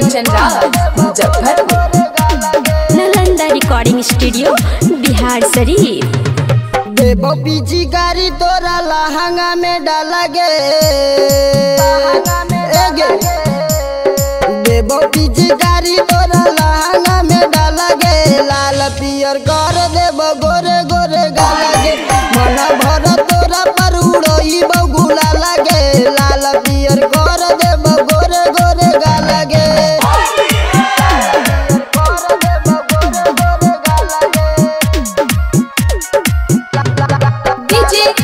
कंचन Raj Muzaffarpur Nalanda recording studio Bihar Sharif. देवो बीजी गारी तोरा लहंगा में डालगे देवो बीजी गारी तोरा लहंगा में डालगे लाल पियर कर देवो गोरे गोरे गालगे मन भर तोरा पर उड़ोई बगुला लगे लाल पियर कर देवो गोरे गोरे गालगे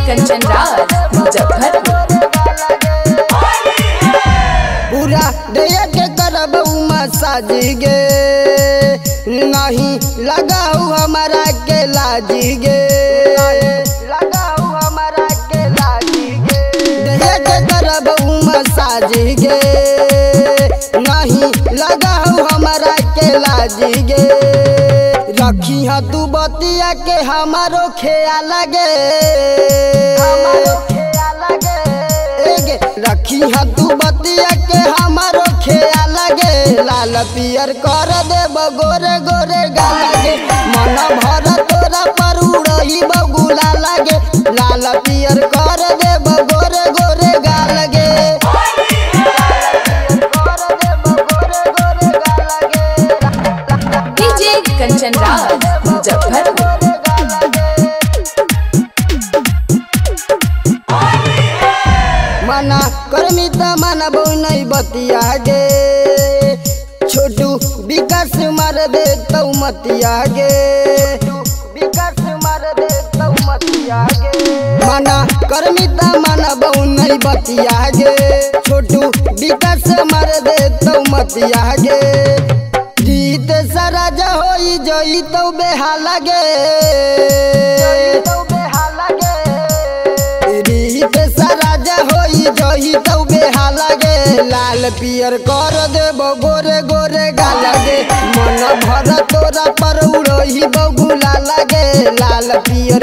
कंचन राज मुजफ्फरपुर। पूरा डे के करब मसाज गे नहीं लगाऊ हमारा के लाज गे लगाऊ हमारा के लाज गे डे के करब मसाज गे नहीं लगाऊ हमारा के लाज गे रखी हा तू बतिया के हमारो ख्याल गे रखी हा तू बतिया के हमारो खेया लगे लाल पियर कर देव गोरे गोरे गालगे मन भर तोरा पर उड़ई बगुला लगे लाल पियर कर देव गोरे गोरे गालगे डीजे कंचन राज मुजफ्फरपुर। कर्मी तमानबो नहीं बतिया गे छोटू विकास मार दे तौ मतिया गे विकास मार दे तौ मतिया गे माना कर्मी तमानबो नहीं बतिया गे छोटू विकास मार दे तौ मतिया गे जीत सारा जहोई जई तौ बेहाला गे जही तौ बेहाला गे लाल पियर कर देव गोरे गोरे गालगे मन भर तोरा पर उड़ोही बगुला लगे लाल पियर